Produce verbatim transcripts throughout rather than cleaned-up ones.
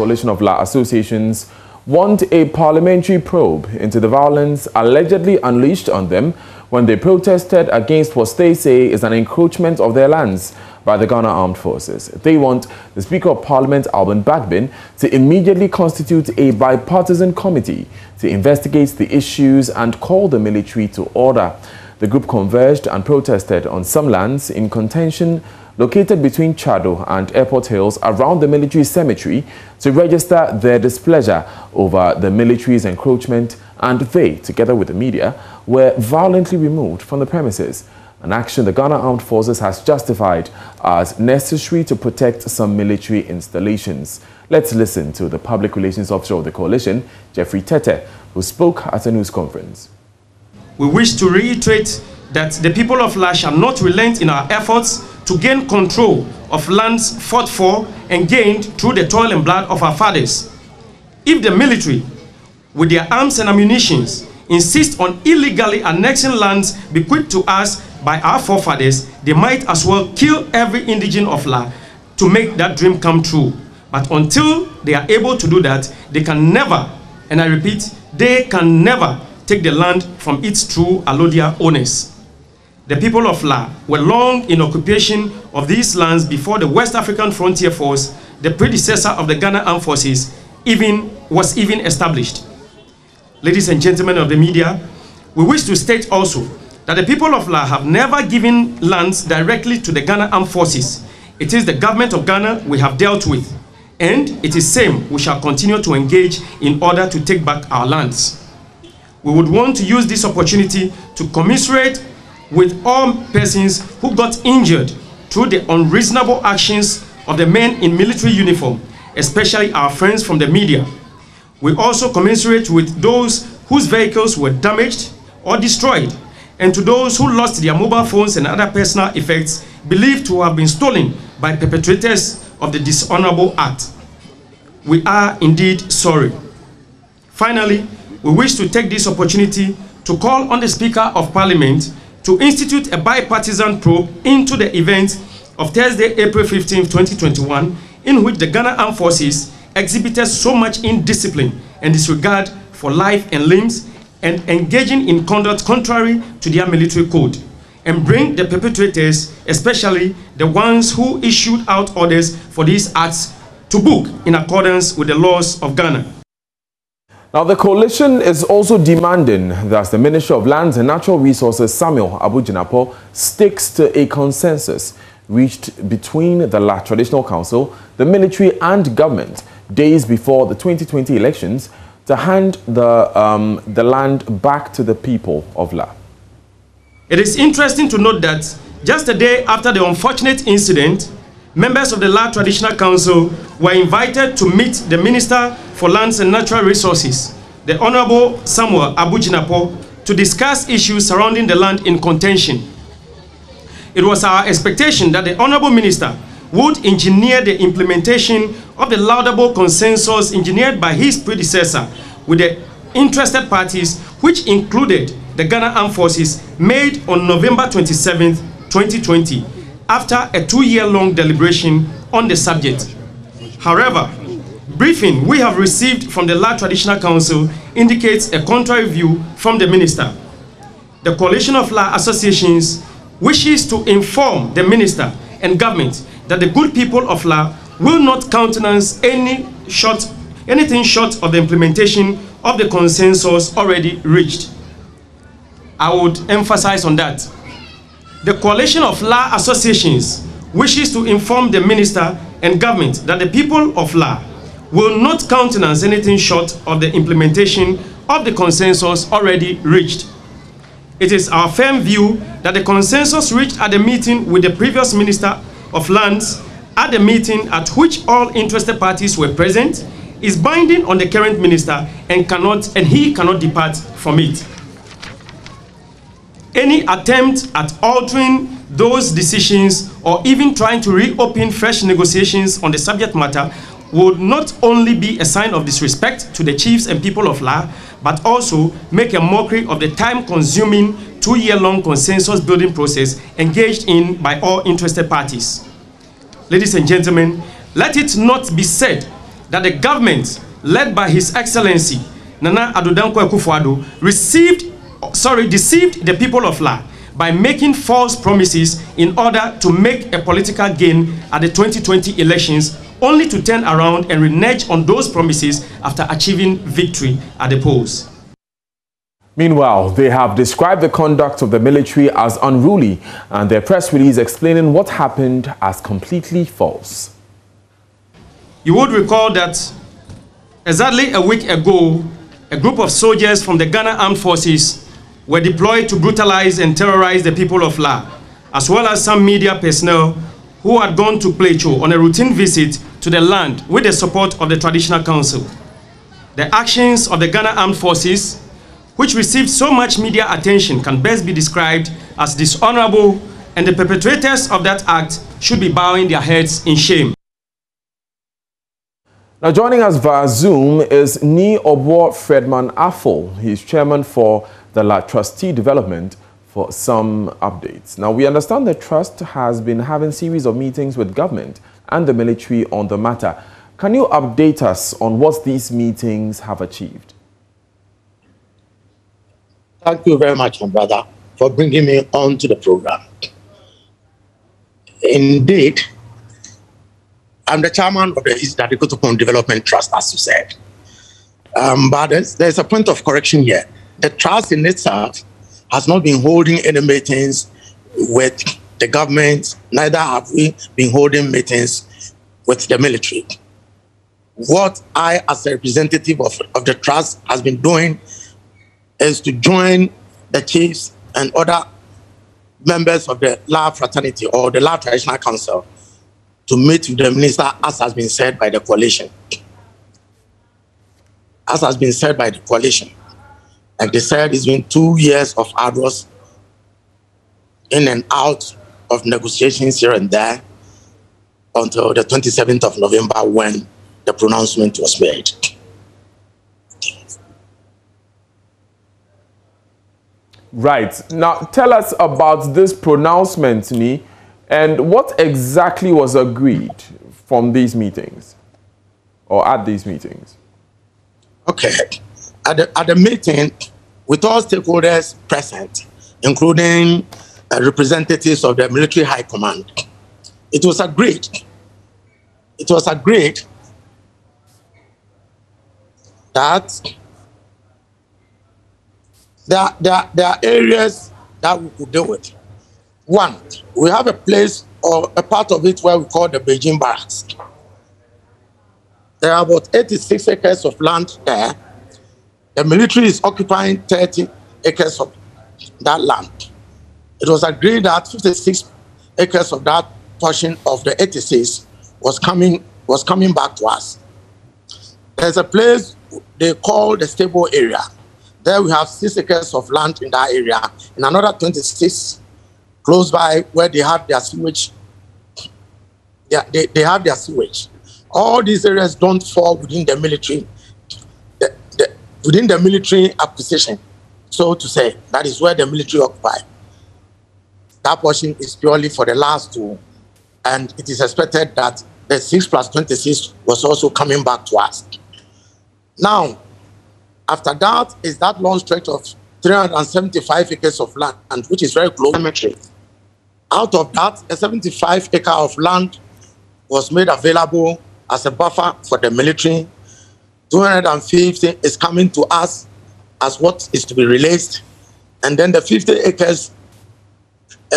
Coalition of Law Associations want a parliamentary probe into the violence allegedly unleashed on them when they protested against what they say is an encroachment of their lands by the Ghana Armed Forces. They want the Speaker of Parliament, Albin Bagbin, to immediately constitute a bipartisan committee to investigate the issues and call the military to order. The group converged and protested on some lands in contention located between Chado and Airport Hills around the military cemetery to register their displeasure over the military's encroachment, and they, together with the media, were violently removed from the premises, an action the Ghana Armed Forces has justified as necessary to protect some military installations. Let's listen to the public relations officer of the coalition, Jeffrey Tetteh, who spoke at a news conference. We wish to reiterate that the people of La shall not relent in our efforts to gain control of lands fought for and gained through the toil and blood of our fathers. If the military, with their arms and ammunition, insist on illegally annexing lands bequeathed to us by our forefathers, they might as well kill every indigene of La to make that dream come true. But until they are able to do that, they can never, and I repeat, they can never take the land from its true allodial owners. The people of La were long in occupation of these lands before the West African Frontier Force, the predecessor of the Ghana Armed Forces, even, was even established. Ladies and gentlemen of the media, we wish to state also that the people of La have never given lands directly to the Ghana Armed Forces. It is the government of Ghana we have dealt with, and it is same we shall continue to engage in order to take back our lands. We would want to use this opportunity to commiserate with all persons who got injured through the unreasonable actions of the men in military uniform, especially our friends from the media. We also commiserate with those whose vehicles were damaged or destroyed, and to those who lost their mobile phones and other personal effects believed to have been stolen by perpetrators of the dishonorable act. We are indeed sorry. Finally, we wish to take this opportunity to call on the Speaker of Parliament to institute a bipartisan probe into the events of Thursday, April fifteenth, twenty twenty-one, in which the Ghana Armed Forces exhibited so much indiscipline and disregard for life and limbs and engaging in conduct contrary to their military code, and bring the perpetrators, especially the ones who issued out orders for these acts, to book in accordance with the laws of Ghana. Now, the coalition is also demanding that the Minister of Lands and Natural Resources, Samuel Abu Jinapor, sticks to a consensus reached between the La Traditional Council, the military and government days before the twenty twenty elections to hand the, um, the land back to the people of La. It is interesting to note that just a day after the unfortunate incident, members of the La Traditional Council were invited to meet the Minister for Lands and Natural Resources, the Honorable Samuel Abu Jinapor, to discuss issues surrounding the land in contention. It was our expectation that the Honorable Minister would engineer the implementation of the laudable consensus engineered by his predecessor with the interested parties, which included the Ghana Armed Forces, made on November twenty-seventh, twenty twenty. After a two-year-long deliberation on the subject. However, briefing we have received from the La Traditional Council indicates a contrary view from the minister. The Coalition of La Associations wishes to inform the minister and government that the good people of La will not countenance any short, anything short of the implementation of the consensus already reached. I would emphasize on that. The Coalition of La Associations wishes to inform the minister and government that the people of La will not countenance anything short of the implementation of the consensus already reached. It is our firm view that the consensus reached at the meeting with the previous Minister of Lands, at the meeting at which all interested parties were present, is binding on the current minister and cannot, and he cannot depart from it. Any attempt at altering those decisions or even trying to reopen fresh negotiations on the subject matter would not only be a sign of disrespect to the chiefs and people of La, but also make a mockery of the time-consuming, two-year-long consensus-building process engaged in by all interested parties. Ladies and gentlemen, let it not be said that the government, led by His Excellency Nana Adudanko Ekufuado, received, sorry, deceived the people of La by making false promises in order to make a political gain at the twenty twenty elections, only to turn around and renege on those promises after achieving victory at the polls. Meanwhile, they have described the conduct of the military as unruly, and their press release explaining what happened as completely false. You would recall that exactly a week ago, a group of soldiers from the Ghana Armed Forces were deployed to brutalize and terrorize the people of La, as well as some media personnel who had gone to Plecho on a routine visit to the land with the support of the Traditional Council. The actions of the Ghana Armed Forces, which received so much media attention, can best be described as dishonorable, and the perpetrators of that act should be bowing their heads in shame. Now joining us via Zoom is Nii Obuo Fredman Afol. He is chairman for the La Trustee Development for some updates. Now we understand the trust has been having series of meetings with government and the military on the matter. Can you update us on what these meetings have achieved? Thank you very much, my brother, for bringing me on to the program. Indeed, I'm the chairman of the East Dadekotopon Development Trust, as you said. Um, but there's, there's a point of correction here. The trust in itself has not been holding any meetings with the government, neither have we been holding meetings with the military. What I, as a representative of, of the trust, has been doing is to join the chiefs and other members of the La Fraternity or the La Traditional Council to meet with the minister, as has been said by the coalition. As has been said by the coalition. Like they said, it's been two years of arduous in and out of negotiations here and there until the twenty-seventh of November when the pronouncement was made. Right. Now, tell us about this pronouncement, Nii. And what exactly was agreed from these meetings, or at these meetings? Okay. At the, at the meeting, with all stakeholders present, including uh, representatives of the military high command, it was agreed. It was agreed that there, there, there are areas that we could deal with. One, we have a place or a part of it where we call the Beijing Barracks. There are about eighty-six acres of land there. The military is occupying thirty acres of that land. It was agreed that fifty-six acres of that portion of the eighty-six was coming, was coming back to us. There's a place they call the stable area. There we have six acres of land in that area, and another twenty-six close by where they have their sewage. They, they, they have their sewage. All these areas don't fall within the military, the, the, within the military acquisition, so to say. That is where the military occupy. That portion is purely for the last two, and it is expected that the six plus twenty-six was also coming back to us. Now, after that is that long stretch of three hundred seventy-five acres of land, which is very close. Out of that, a seventy-five acre of land was made available as a buffer for the military. two hundred fifty is coming to us as what is to be released. And then the fifty acres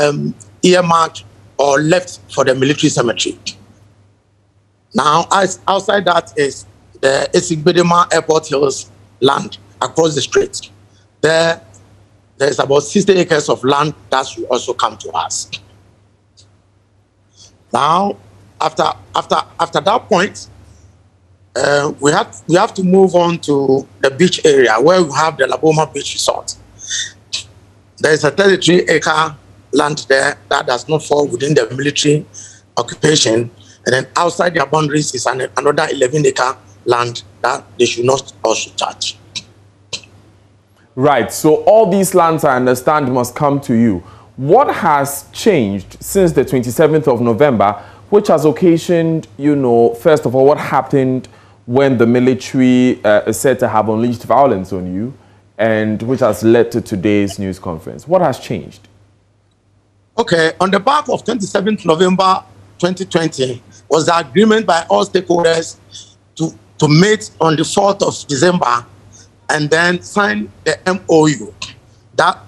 um, earmarked or left for the military cemetery. Now, as outside that is the Esigbedema Airport Hills land across the street. There, there's about sixty acres of land that should also come to us. Now, after after after that point, uh, we have we have to move on to the beach area where we have the Laboma Beach Resort. There is a thirty-three acre land there that does not fall within the military occupation, and then outside their boundaries is an, another eleven acre land that they should not also touch. Right, so all these lands, I understand, must come to you. What has changed since the twenty-seventh of November, which has occasioned, you know, first of all, what happened when the military uh, is said to have unleashed violence on you, and which has led to today's news conference. What has changed? Okay, on the back of twenty-seventh November twenty twenty was the agreement by all stakeholders to, to meet on the fourth of December and then sign the M O U. That,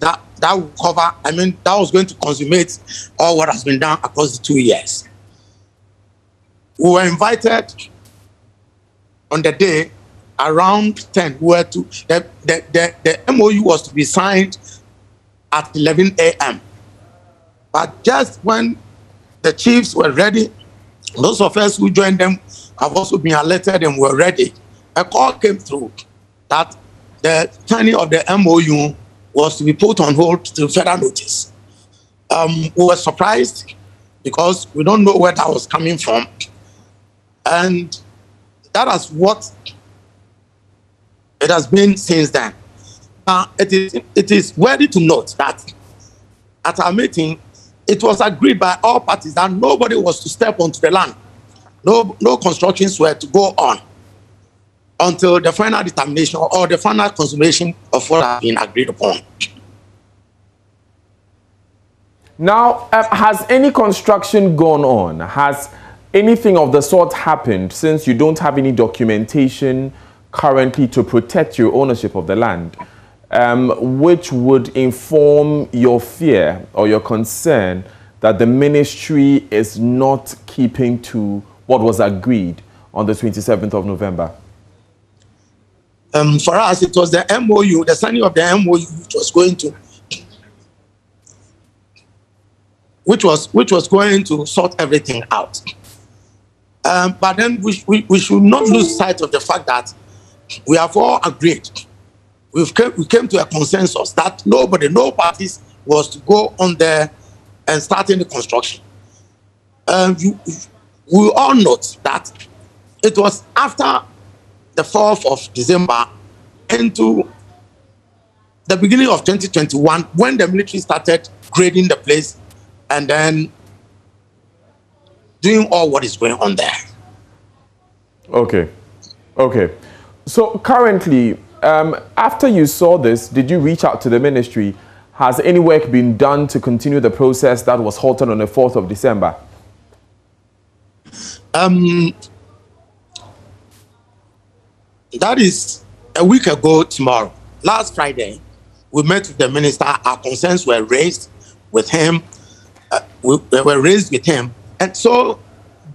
that, that will cover, I mean, that was going to consummate all what has been done across the two years. We were invited on the day around ten. We were to, the, the, the, the M O U was to be signed at eleven A M But just when the chiefs were ready, those of us who joined them have also been alerted and were ready, a call came through that the signing of the M O U was to be put on hold till further notice. Um, we were surprised because we don't know where that was coming from. And that is what it has been since then. Uh, it, is, it is worthy to note that at our meeting, it was agreed by all parties that nobody was to step onto the land. No, no constructions were to go on until the final determination or the final consummation of what has been agreed upon. Now, uh, has any construction gone on? Has anything of the sort happened, since you don't have any documentation currently to protect your ownership of the land, um, which would inform your fear or your concern that the ministry is not keeping to what was agreed on the twenty-seventh of November? Um, for us, it was the M O U, the signing of the M O U, which was going to, which was which was going to sort everything out. Um, but then we, we, we should not lose sight of the fact that we have all agreed. We've came, we came to a consensus that nobody, no parties was to go on there and start any construction. Um, you, we all note that it was after the fourth of December into the beginning of twenty twenty-one when the military started grading the place and then doing all what is going on there. Okay. Okay. So currently, um, after you saw this, did you reach out to the ministry? Has any work been done to continue the process that was halted on the fourth of December? Um, that is a week ago tomorrow. Last Friday, we met with the minister. Our concerns were raised with him. Uh, we, they were raised with him. And so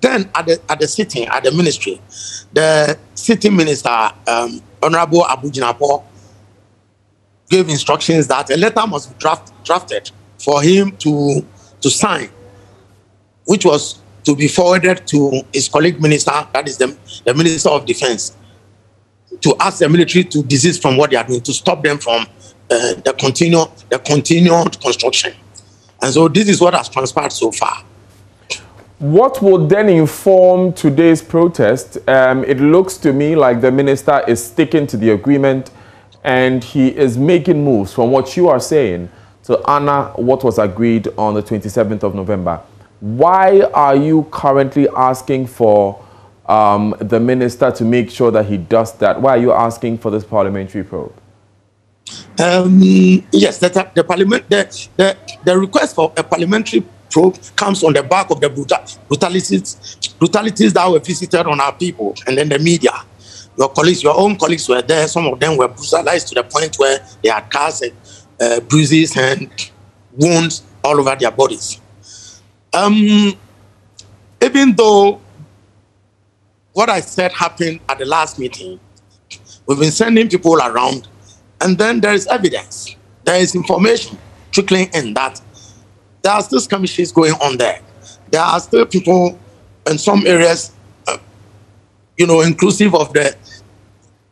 then at the, at the sitting, at the ministry, the city minister, um, Honorable Abu Jinapor, gave instructions that a letter must be draft, drafted for him to, to sign, which was to be forwarded to his colleague minister, that is the, the Minister of Defense, to ask the military to desist from what they are doing, to stop them from uh, the, continued, the continued construction. And so this is what has transpired so far. What will then inform today's protest? Um, it looks to me like the minister is sticking to the agreement and he is making moves, from what you are saying, to honor what was agreed on the twenty-seventh of November. Why are you currently asking for um, the minister to make sure that he does that? Why are you asking for this parliamentary probe? Um, yes, the, the, parliament, the, the, the request for a parliamentary probe comes on the back of the brutal, brutalities, brutalities that were visited on our people and then the media. Your colleagues, your own colleagues were there. Some of them were brutalized to the point where they had cuts and uh, bruises and wounds all over their bodies. Um, even though what I said happened at the last meeting, we've been sending people around, and then there is evidence, there is information trickling in that there are still skirmishes going on there. There are still people in some areas, uh, you know, inclusive of the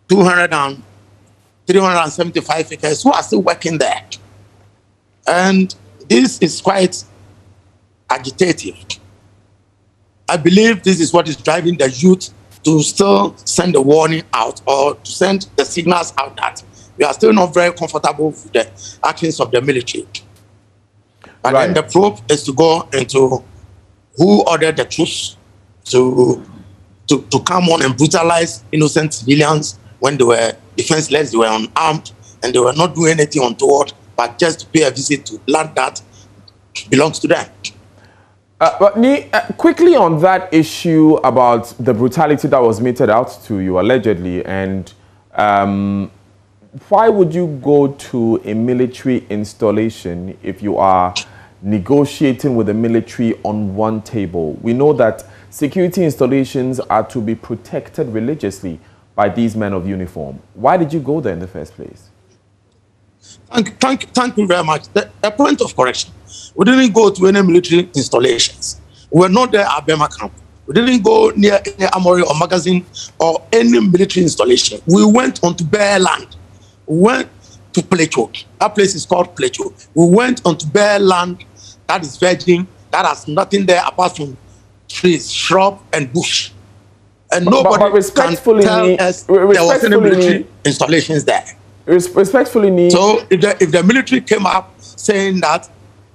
two hundred and three hundred seventy-five acres who are still working there. And this is quite agitative. I believe this is what is driving the youth to still send the warning out or to send the signals out that we are still not very comfortable with the actions of the military. And right. Then the probe is to go into who ordered the troops to to, to come on and brutalize innocent civilians when they were defenseless, they were unarmed, and they were not doing anything untoward, but just to pay a visit to land that belongs to them. Uh, but Nii, uh, quickly on that issue about the brutality that was meted out to you allegedly, and um, why would you go to a military installation if you are negotiating with the military on one table? We know that security installations are to be protected religiously by these men of uniform. Why did you go there in the first place? Thank, thank, thank you very much. The, a point of correction. We didn't go to any military installations. We were not there at Bema camp. We didn't go near any armory or magazine or any military installation. We went onto bare land. We went to Plecho. That place is called Plecho. We went onto bare land that is virgin, that has nothing there apart from trees, shrub, and bush. And but, nobody but respectfully, can tell us there was any military installations there. Respectfully, Nii. So if the, if the military came up saying that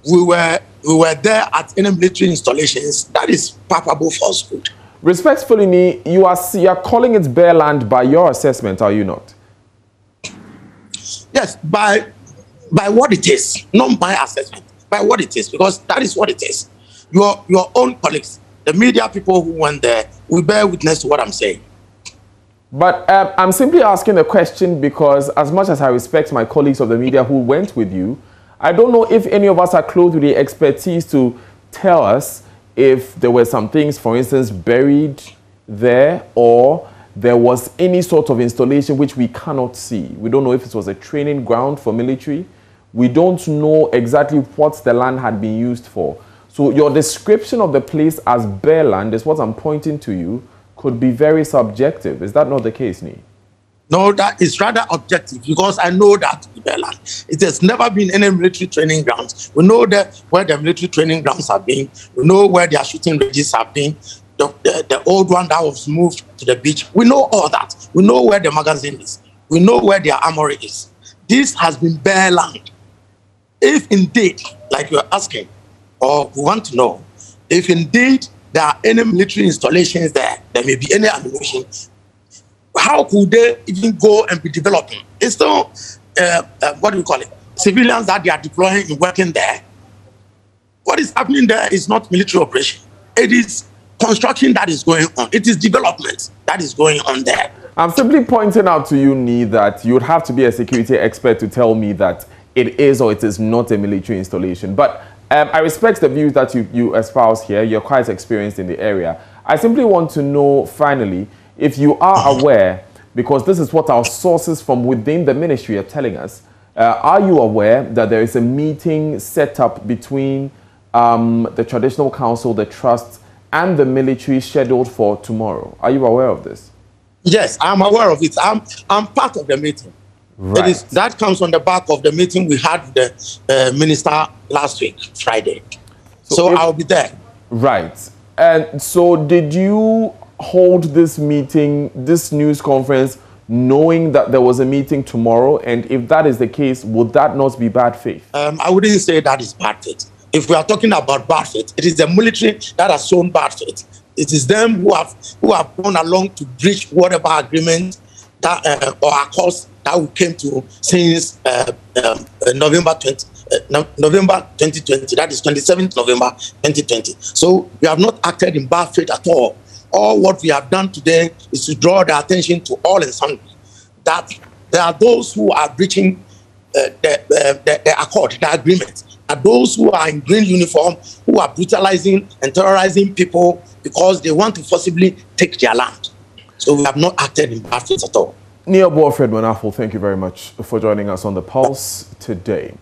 we were we were there at any military installations, that is palpable falsehood. Respectfully, Nii, you are you are calling it bare land by your assessment, are you not? Yes, by by what it is, not my assessment, by what it is, because that is what it is. Your your own colleagues, the media people who went there, will bear witness to what I'm saying. But um, I'm simply asking the question because as much as I respect my colleagues of the media who went with you, I don't know if any of us are clothed with the expertise to tell us if there were some things, for instance, buried there, or there was any sort of installation which we cannot see. We don't know if it was a training ground for military. We don't know exactly what the land had been used for. So your description of the place as bare land is what I'm pointing to you. Could be very subjective. Is that not the case, Nii? No, that is rather objective because I know that it has never been any military training grounds. We know that where the military training grounds have been. We know where their shooting ranges have been. The, the, the old one that was moved to the beach. We know all that. We know where the magazine is. We know where their armory is. This has been bare land. If indeed, like you are asking, or we want to know, if indeed there are any military installations there, there may be any ammunition, how could they even go and be developing? It's still, uh, uh, what do you call it, civilians that they are deploying and working there. What is happening there is not military operation. It is construction that is going on. It is development that is going on there. I'm simply pointing out to you, Nii, that you'd have to be a security expert to tell me that it is or it is not a military installation. But Um, I respect the views that you, you espouse here. You're quite experienced in the area. I simply want to know, finally, if you are aware, because this is what our sources from within the ministry are telling us, uh, are you aware that there is a meeting set up between um, the Traditional Council, the Trust, and the military scheduled for tomorrow? Are you aware of this? Yes, I'm aware of it. I'm, I'm part of the meeting. Right. It is, that comes on the back of the meeting we had with the uh, minister last week, Friday. So, so if, I'll be there. Right. And so did you hold this meeting, this news conference, knowing that there was a meeting tomorrow? And if that is the case, would that not be bad faith? Um, I wouldn't say that is bad faith. If we are talking about bad faith, it is the military that has shown bad faith. It is them who have, who have gone along to breach whatever agreement that, uh, or accords that we came to since uh, um, November twenty, uh, no, November twenty twenty, that is twenty-seventh November twenty twenty. So we have not acted in bad faith at all. All what we have done today is to draw the attention to all and sundry that there are those who are breaching uh, the, uh, the, the accord, the agreement, and those who are in green uniform who are brutalizing and terrorizing people because they want to forcibly take their land. So we have not acted in bad faith at all. Nii Obuo Fredman, thank you very much for joining us on The Pulse today.